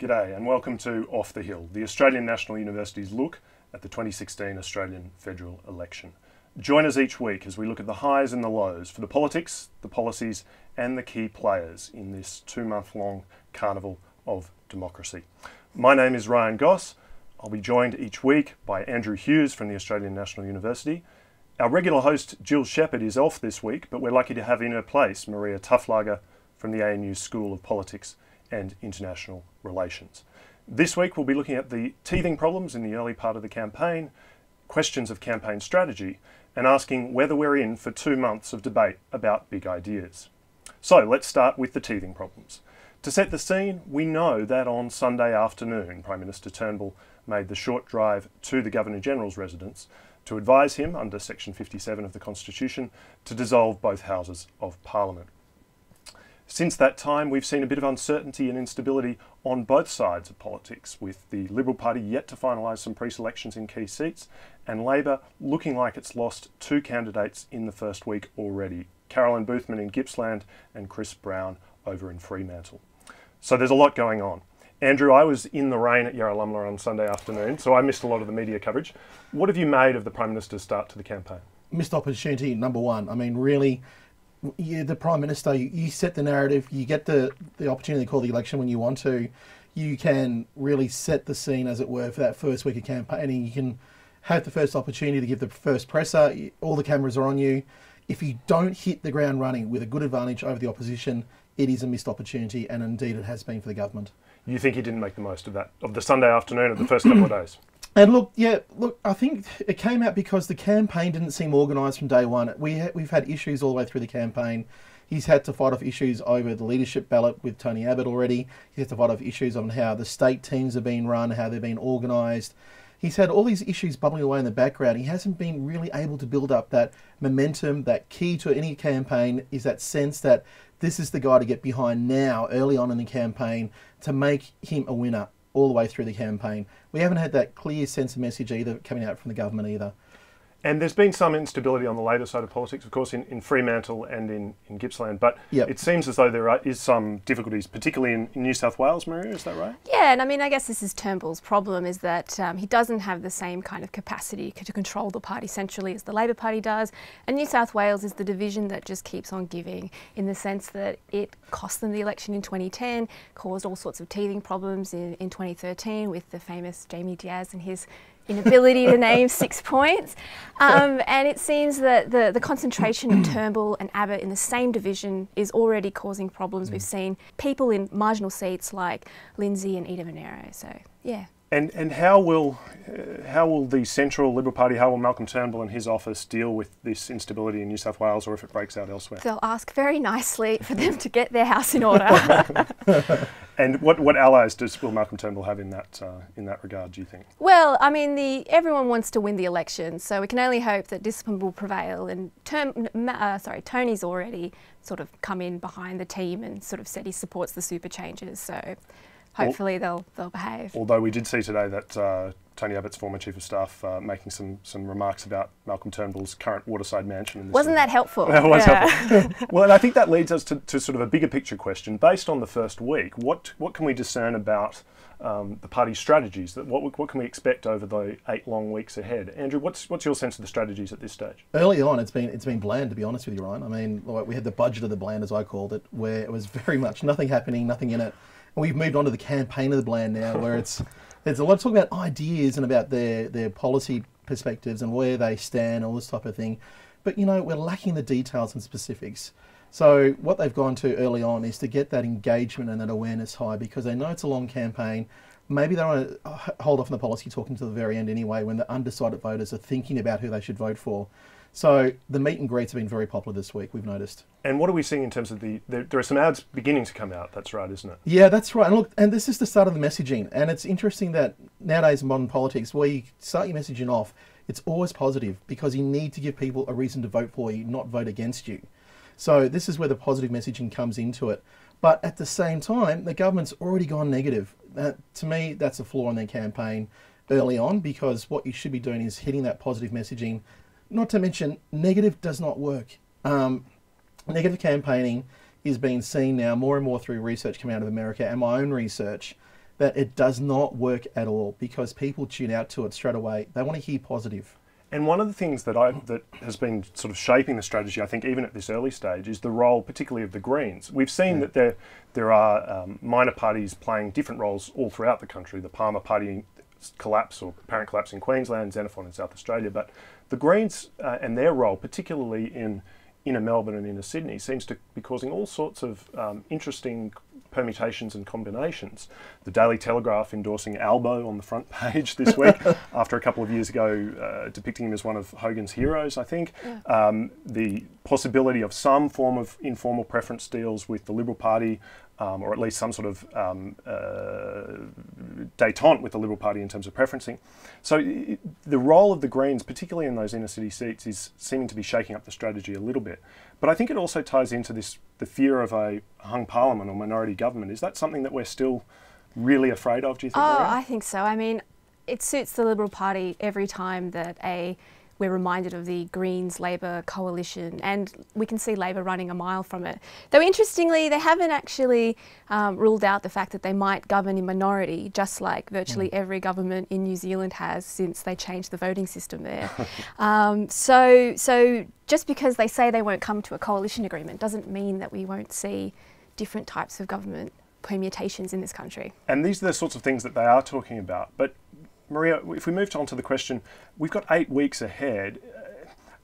G'day and welcome to Off the Hill, the Australian National University's look at the 2016 Australian federal election. Join us each week as we look at the highs and the lows for the politics, the policies and the key players in this two-month-long carnival of democracy. My name is Ryan Goss. I'll be joined each week by Andrew Hughes from the Australian National University. Our regular host Jill Shepherd is off this week, but we're lucky to have in her place Marija Taflaga from the ANU School of Politics and International Relations. This week we'll be looking at the teething problems in the early part of the campaign, questions of campaign strategy, and asking whether we're in for 2 months of debate about big ideas. So let's start with the teething problems. To set the scene, we know that on Sunday afternoon, Prime Minister Turnbull made the short drive to the Governor-General's residence to advise him, under Section 57 of the Constitution, to dissolve both houses of Parliament. Since that time, we've seen a bit of uncertainty and instability on both sides of politics, with the Liberal Party yet to finalise some pre-selections in key seats, and Labor looking like it's lost two candidates in the first week already, Carolyn Boothman in Gippsland and Chris Brown over in Fremantle. So there's a lot going on. Andrew, I was in the rain at Yarralumla on Sunday afternoon, so I missed a lot of the media coverage. What have you made of the Prime Minister's start to the campaign? Missed opportunity, number one. I mean, really, you're the Prime Minister, you set the narrative, you get the opportunity to call the election when you want to. You can really set the scene, as it were, for that first week of campaigning. You can have the first opportunity to give the first presser. All the cameras are on you. If you don't hit the ground running with a good advantage over the opposition, it is a missed opportunity, and indeed it has been for the government. You think he didn't make the most of that, of the Sunday afternoon of the first couple of days? And look, yeah, look, I think it came out because the campaign didn't seem organised from day one. We've had issues all the way through the campaign. He's had to fight off issues over the leadership ballot with Tony Abbott already. He's had to fight off issues on how the state teams are being run, how they're being organised. He's had all these issues bubbling away in the background. He hasn't been really able to build up that momentum. That key to any campaign is that sense that this is the guy to get behind now, early on in the campaign, to make him a winner all the way through the campaign. We haven't had that clear sense of message either coming out from the government either. And there's been some instability on the Labor side of politics, of course, in Fremantle and in Gippsland, but It seems as though there is some difficulties, particularly in New South Wales, Marija, is that right? Yeah, and I mean, I guess this is Turnbull's problem, is that he doesn't have the same kind of capacity to control the party centrally as the Labor Party does, and New South Wales is the division that just keeps on giving, in the sense that it cost them the election in 2010, caused all sorts of teething problems in 2013 with the famous Jamie Diaz and his inability to name 6 points. And it seems that the concentration of Turnbull and Abbott in the same division is already causing problems. We've seen people in marginal seats like Lindsay and Eden Monaro, so yeah. And how will the central Liberal Party, how will Malcolm Turnbull and his office deal with this instability in New South Wales, or if it breaks out elsewhere? They'll ask very nicely for them to get their house in order. And what allies will Malcolm Turnbull have in that regard, do you think? Well, I mean, everyone wants to win the election, so we can only hope that discipline will prevail. And Tony's already sort of come in behind the team and sort of said he supports the super changes, so hopefully they'll behave. Although we did see today that Tony Abbott's former Chief of Staff making some remarks about Malcolm Turnbull's current waterside mansion. Wasn't that helpful? That was helpful. Well, and I think that leads us to sort of a bigger picture question. Based on the first week, what can we discern about the party's strategies? What can we expect over the 8 long weeks ahead? Andrew, what's your sense of the strategies at this stage? Early on, it's been bland, to be honest with you, Ryan. I mean, like, we had the budget of the bland, as I called it, where it was very much nothing happening, nothing in it. And we've moved on to the campaign of the bland now, where there's a lot of talk about ideas and about their policy perspectives and where they stand, all this type of thing. But, you know, we're lacking the details and specifics. So what they've gone to early on is to get that engagement and that awareness high, because they know it's a long campaign. Maybe they want to hold off on the policy talking to the very end anyway, when the undecided voters are thinking about who they should vote for. So the meet and greets have been very popular this week, we've noticed. And what are we seeing in terms of there are some ads beginning to come out, that's right, isn't it? Yeah, that's right. And look, and this is the start of the messaging. And it's interesting that nowadays in modern politics, where you start your messaging off, it's always positive, because you need to give people a reason to vote for you, not vote against you. So this is where the positive messaging comes into it. But at the same time, the government's already gone negative. To me, that's a flaw in their campaign early on, because what you should be doing is hitting that positive messaging. Not to mention, negative does not work. Negative campaigning is being seen now more and more through research coming out of America and my own research, But it does not work at all because people tune out to it straight away. They want to hear positive. And one of the things that has been sort of shaping the strategy, I think, even at this early stage, is the role, particularly of the Greens. We've seen that there are minor parties playing different roles all throughout the country. The Palmer Party collapse or apparent collapse in Queensland, Xenophon in South Australia, but the Greens and their role, particularly in inner Melbourne and inner Sydney, seems to be causing all sorts of interesting permutations and combinations. The Daily Telegraph endorsing Albo on the front page this week after a couple of years ago depicting him as one of Hogan's heroes, I think. Yeah. The possibility of some form of informal preference deals with the Liberal Party, or at least some sort of détente with the Liberal Party in terms of preferencing. So the role of the Greens, particularly in those inner city seats, is seeming to be shaking up the strategy a little bit. But I think it also ties into the fear of a hung parliament or minority government. Is that something that we're still really afraid of, do you think? Oh, I think so. I mean, it suits the Liberal Party every time that we're reminded of the Greens-Labor coalition, and we can see Labor running a mile from it. Though interestingly, they haven't actually ruled out the fact that they might govern in minority, just like virtually every government in New Zealand has since they changed the voting system there. So just because they say they won't come to a coalition agreement doesn't mean that we won't see different types of government permutations in this country. And these are the sorts of things that they are talking about. But Maria, if we move on to the question, we've got 8 weeks ahead.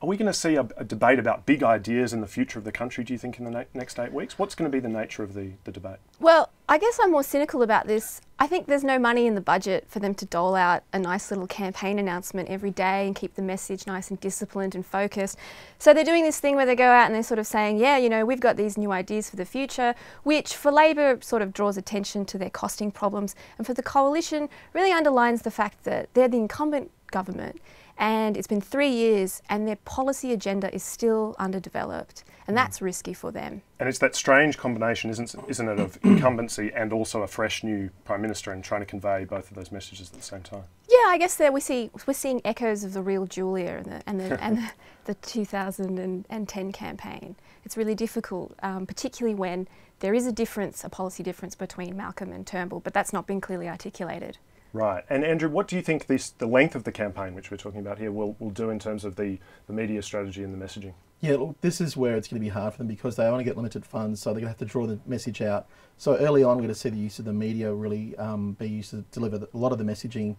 Are we going to see a debate about big ideas and the future of the country, do you think, in the next 8 weeks? What's going to be the nature of the debate? Well, I guess I'm more cynical about this. I think there's no money in the budget for them to dole out a nice little campaign announcement every day and keep the message nice and disciplined and focused. So they're doing this thing where they go out and they're sort of saying, yeah, you know, we've got these new ideas for the future, which for Labor sort of draws attention to their costing problems, and for the coalition really underlines the fact that they're the incumbent government. And it's been 3 years and their policy agenda is still underdeveloped, and that's risky for them. And it's that strange combination, isn't it, of incumbency and also a fresh new Prime Minister, and trying to convey both of those messages at the same time. Yeah, I guess that we're seeing echoes of the real Julia and the 2010 campaign. It's really difficult, particularly when there is a policy difference between Malcolm and Turnbull, but that's not been clearly articulated. Right. And Andrew, what do you think the length of the campaign, which we're talking about here, will do in terms of the media strategy and the messaging? Yeah, look, this is where it's going to be hard for them because they only get limited funds, so they're going to have to draw the message out. So early on, we're going to see the use of the media really be used to deliver a lot of the messaging.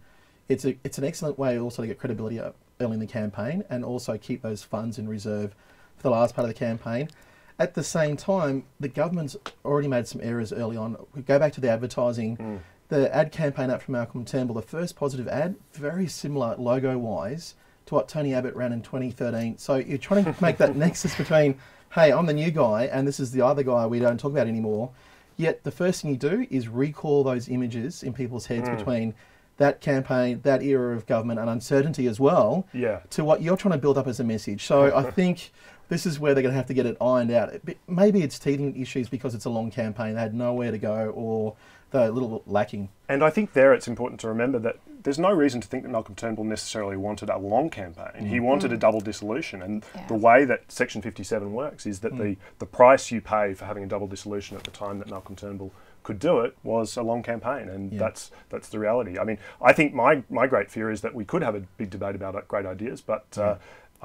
It's an excellent way also to get credibility up early in the campaign and also keep those funds in reserve for the last part of the campaign. At the same time, the government's already made some errors early on. We go back to the advertising. The ad campaign up from Malcolm Turnbull, the first positive ad, very similar logo-wise to what Tony Abbott ran in 2013. So you're trying to make that nexus between, hey, I'm the new guy and this is the other guy we don't talk about anymore. Yet the first thing you do is recall those images in people's heads between that campaign, that era of government and uncertainty as well, to what you're trying to build up as a message. So I think this is where they're going to have to get it ironed out. Maybe it's teething issues because it's a long campaign. They had nowhere to go, or they're a little bit lacking. And I think there it's important to remember that there's no reason to think that Malcolm Turnbull necessarily wanted a long campaign. He wanted a double dissolution, and the way that Section 57 works is that the price you pay for having a double dissolution at the time that Malcolm Turnbull could do it was a long campaign, and that's the reality. I mean, I think my great fear is that we could have a big debate about great ideas, but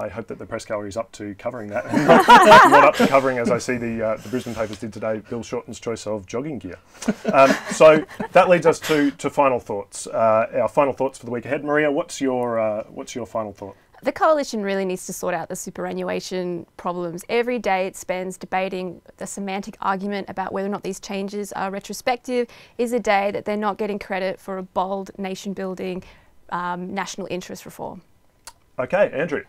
I hope that the press gallery is up to covering that, and not up to covering, as I see the Brisbane papers did today, Bill Shorten's choice of jogging gear. So that leads us to final thoughts. Our final thoughts for the week ahead. Maria, what's your final thought? The coalition really needs to sort out the superannuation problems. Every day it spends debating the semantic argument about whether or not these changes are retrospective is a day that they're not getting credit for a bold nation-building national interest reform. Okay, Andrew.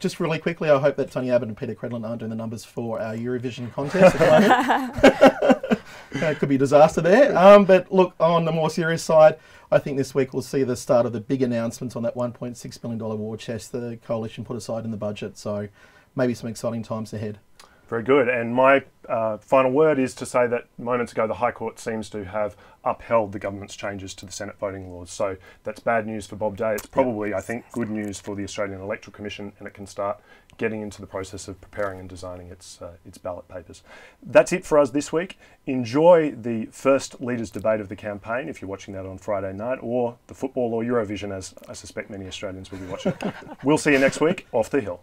Just really quickly, I hope that Tony Abbott and Peter Credlin aren't doing the numbers for our Eurovision contest at the moment. It could be a disaster there. But look, on the more serious side, I think this week we'll see the start of the big announcements on that $1.6 billion war chest the coalition put aside in the budget. So maybe some exciting times ahead. Very good. And my final word is to say that moments ago the High Court seems to have upheld the government's changes to the Senate voting laws. So that's bad news for Bob Day. It's probably, I think, good news for the Australian Electoral Commission, and it can start getting into the process of preparing and designing its ballot papers. That's it for us this week. Enjoy the first Leaders' Debate of the campaign if you're watching that on Friday night, or the football or Eurovision, as I suspect many Australians will be watching. We'll see you next week, Off the Hill.